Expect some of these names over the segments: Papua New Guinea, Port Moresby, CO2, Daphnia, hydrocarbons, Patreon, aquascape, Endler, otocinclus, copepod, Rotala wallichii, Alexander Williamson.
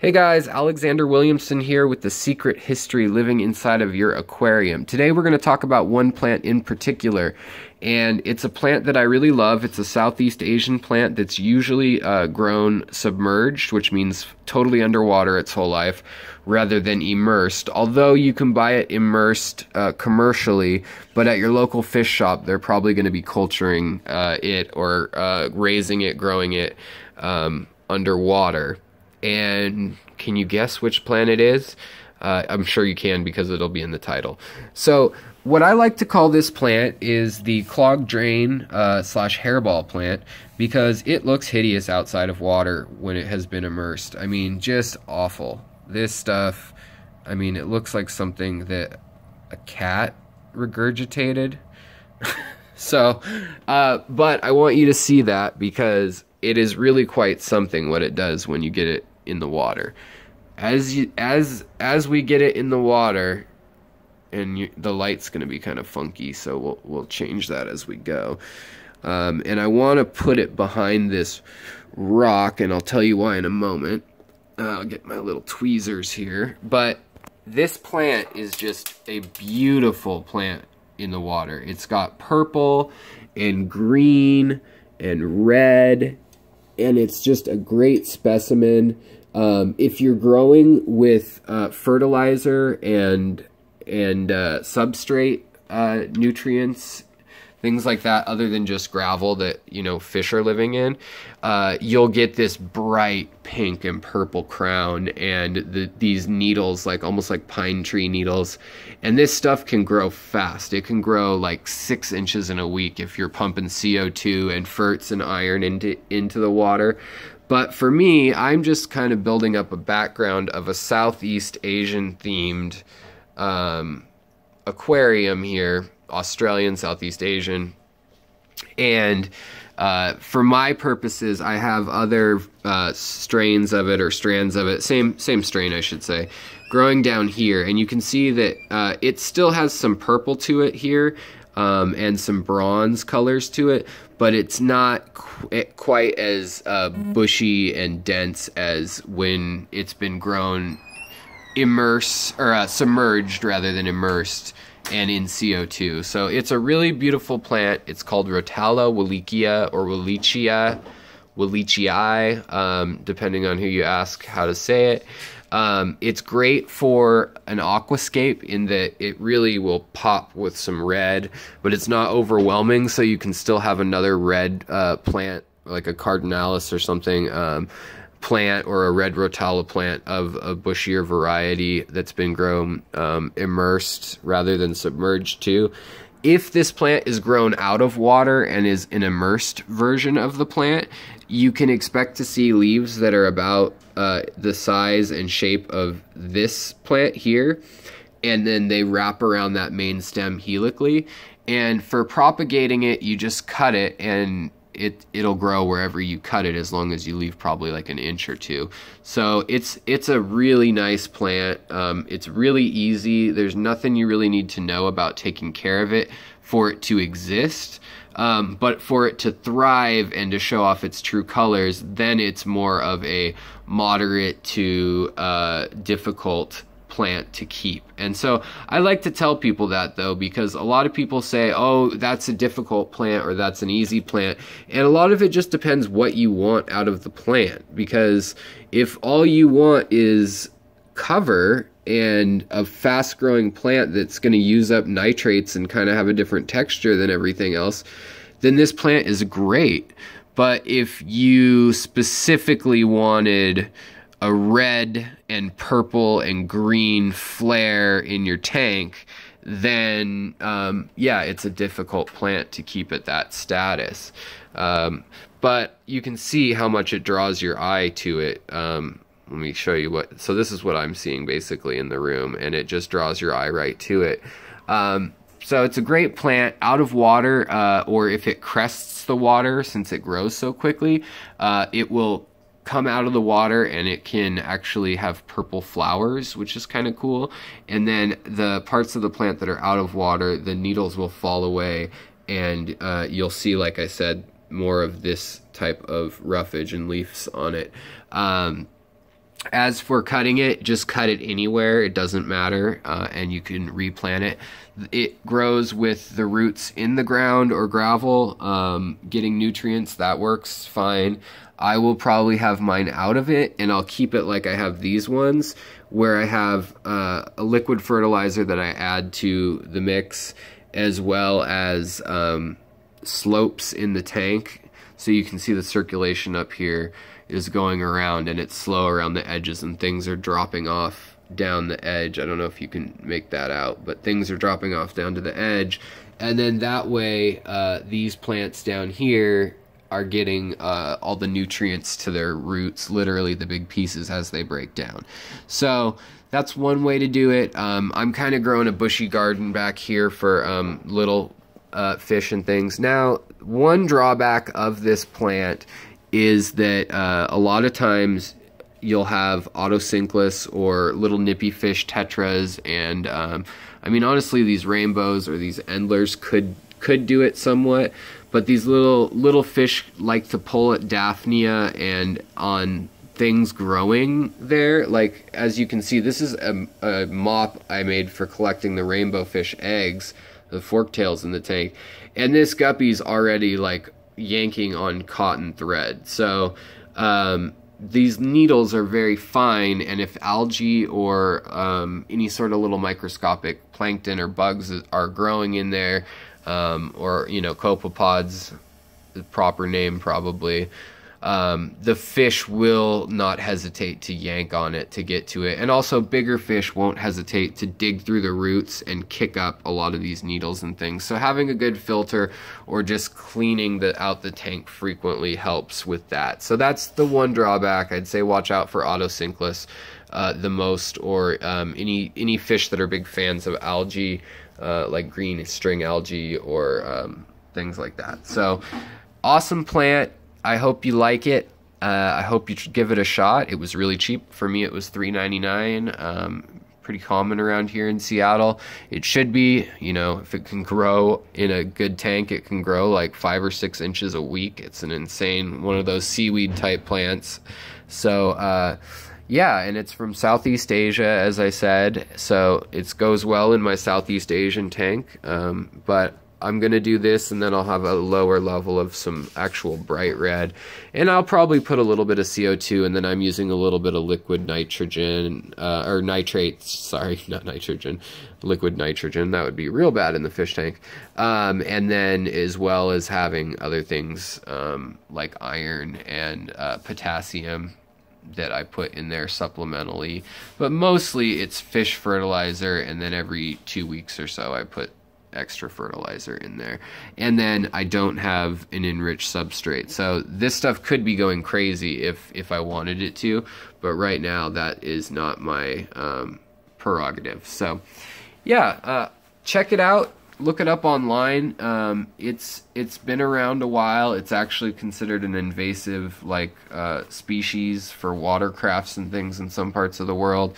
Hey guys, Alexander Williamson here with the secret history living inside of your aquarium. Today we're going to talk about one plant in particular, and it's a plant that I really love. It's a Southeast Asian plant that's usually grown submerged, which means totally underwater its whole life, rather than immersed. Although you can buy it immersed commercially, but at your local fish shop, they're probably going to be culturing it or raising it, growing it underwater. And can you guess which plant it is? I'm sure you can because it'll be in the title. So what I like to call this plant is the clogged drain slash hairball plant, because it looks hideous outside of water when it has been immersed. I mean, just awful. This stuff, I mean, it looks like something that a cat regurgitated. So, but I want you to see that because it is really quite something what it does when you get it in the water. As we get it in the water, and the light's going to be kind of funky, so we'll change that as we go. And I want to put it behind this rock, and I'll tell you why in a moment. I'll get my little tweezers here. But this plant is just a beautiful plant in the water. It's got purple and green and red, and it's just a great specimen. If you're growing with fertilizer and substrate nutrients, things like that, other than just gravel that, you know, fish are living in, you'll get this bright pink and purple crown and these needles, like almost like pine tree needles. And this stuff can grow fast. It can grow like 6 inches in a week if you're pumping CO2 and ferts and iron into the water. But for me, I'm just kind of building up a background of a Southeast Asian themed aquarium here. Australian, Southeast Asian, and for my purposes, I have other strains of it, or strands of it, same strain I should say, growing down here, and you can see that it still has some purple to it here, and some bronze colors to it, but it's not quite as bushy and dense as when it's been grown submerged rather than immersed, and in CO2. So it's a really beautiful plant. It's called Rotala wallichii or wallichii, depending on who you ask how to say it. It's great for an aquascape in that it really will pop with some red, but it's not overwhelming, so you can still have another red plant, like a cardinalis or something, plant, or a red Rotala plant of a bushier variety that's been grown immersed rather than submerged too. If this plant is grown out of water and is an immersed version of the plant, you can expect to see leaves that are about the size and shape of this plant here, and then they wrap around that main stem helically. And for propagating it, you just cut it, and it'll grow wherever you cut it, as long as you leave probably like an inch or two. So it's a really nice plant. It's really easy. There's nothing you really need to know about taking care of it for it to exist. But for it to thrive and to show off its true colors, then it's more of a moderate to difficult plant to keep. And so I like to tell people that, though, because a lot of people say, oh, that's a difficult plant or that's an easy plant. And a lot of it just depends what you want out of the plant, because if all you want is cover and a fast growing plant that's going to use up nitrates and kind of have a different texture than everything else, then this plant is great. But if you specifically wanted a red and purple and green flare in your tank, then yeah, it's a difficult plant to keep at that status. But you can see how much it draws your eye to it. Let me show you what, so this is what I'm seeing basically in the room, and it just draws your eye right to it. So it's a great plant out of water, or if it crests the water, since it grows so quickly, it will come out of the water and it can actually have purple flowers, which is kind of cool. And then the parts of the plant that are out of water, the needles will fall away, and you'll see, like I said, more of this type of roughage and leaves on it. As for cutting it, just cut it anywhere, it doesn't matter, and you can replant it. It grows with the roots in the ground or gravel, getting nutrients, that works fine. I will probably have mine out of it, and I'll keep it like I have these ones, where I have a liquid fertilizer that I add to the mix, as well as slopes in the tank. So you can see the circulation up here is going around, and it's slow around the edges, and things are dropping off down the edge. I don't know if you can make that out, but things are dropping off down to the edge. And then that way, these plants down here are getting all the nutrients to their roots, literally the big pieces as they break down. So that's one way to do it. I'm kind of growing a bushy garden back here for little fish and things. Now, one drawback of this plant is that a lot of times you'll have otocinclus or little nippy fish tetras, and I mean, honestly, these rainbows or these endlers could do it somewhat, but these little fish like to pull at Daphnia and on things growing there. Like, as you can see, this is a mop I made for collecting the rainbow fish eggs, the forktails in the tank, and this guppy's already like yanking on cotton thread. So these needles are very fine, and if algae or any sort of little microscopic plankton or bugs are growing in there, or, you know, copepods, the proper name probably, the fish will not hesitate to yank on it to get to it. And also bigger fish won't hesitate to dig through the roots and kick up a lot of these needles and things. So having a good filter or just cleaning out the tank frequently helps with that. So that's the one drawback. I'd say watch out for otocinclus the most, or any fish that are big fans of algae, like green string algae or things like that. So, awesome plant. I hope you like it. I hope you give it a shot. It was really cheap. For me, it was $3.99. Pretty common around here in Seattle. It should be, you know, if it can grow in a good tank, it can grow like 5 or 6 inches a week. It's an insane, one of those seaweed type plants. So, yeah, and it's from Southeast Asia, as I said, so it goes well in my Southeast Asian tank, but I'm going to do this, and then I'll have a lower level of some actual bright red, and I'll probably put a little bit of CO2, and then I'm using a little bit of liquid nitrogen, or nitrates, sorry, not nitrogen, liquid nitrogen. That would be real bad in the fish tank, and then as well as having other things like iron and potassium that I put in there supplementally, but mostly it's fish fertilizer, and then every 2 weeks or so I put extra fertilizer in there, and then I don't have an enriched substrate, so this stuff could be going crazy if I wanted it to, but right now that is not my prerogative. So yeah, check it out. Look it up online. It's been around a while. It's actually considered an invasive species for watercrafts and things in some parts of the world.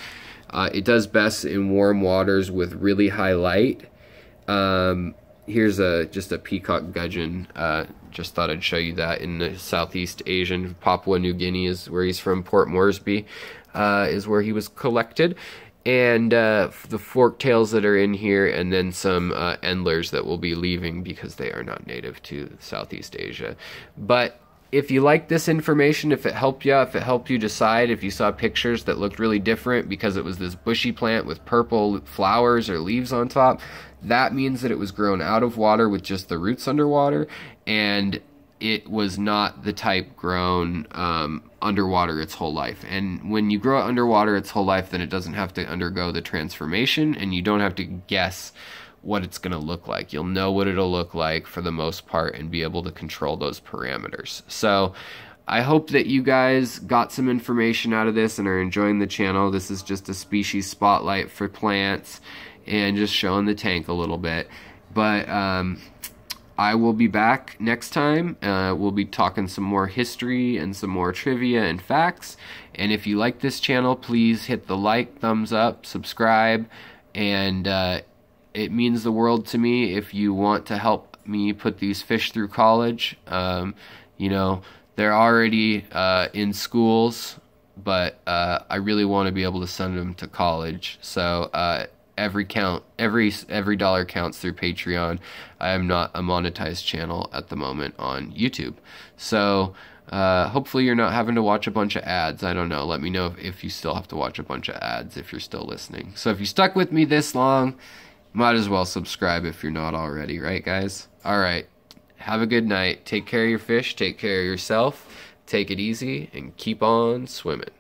It does best in warm waters with really high light. Here's just a peacock gudgeon. Just thought I'd show you that in the Southeast Asian. Papua New Guinea is where he's from. Port Moresby is where he was collected. And the forktails that are in here, and then some endlers that will be leaving because they are not native to Southeast Asia. But if you like this information, if it helped you, if it helped you decide, if you saw pictures that looked really different because it was this bushy plant with purple flowers or leaves on top, that means that it was grown out of water with just the roots underwater, and it was not the type grown underwater its whole life. And when you grow it underwater its whole life, then it doesn't have to undergo the transformation, and you don't have to guess what it's going to look like. You'll know what it'll look like for the most part and be able to control those parameters. So I hope that you guys got some information out of this and are enjoying the channel. This is just a species spotlight for plants and just showing the tank a little bit. But I will be back next time. We'll be talking some more history and some more trivia and facts. And if you like this channel, please hit the like, thumbs up, subscribe, and it means the world to me if you want to help me put these fish through college. You know, they're already in schools, but I really want to be able to send them to college. So every dollar counts through Patreon. I am not a monetized channel at the moment on YouTube. So hopefully you're not having to watch a bunch of ads. I don't know. Let me know if you still have to watch a bunch of ads if you're still listening. So if you stuck with me this long, might as well subscribe if you're not already, right, guys? All right. Have a good night. Take care of your fish. Take care of yourself. Take it easy and keep on swimming.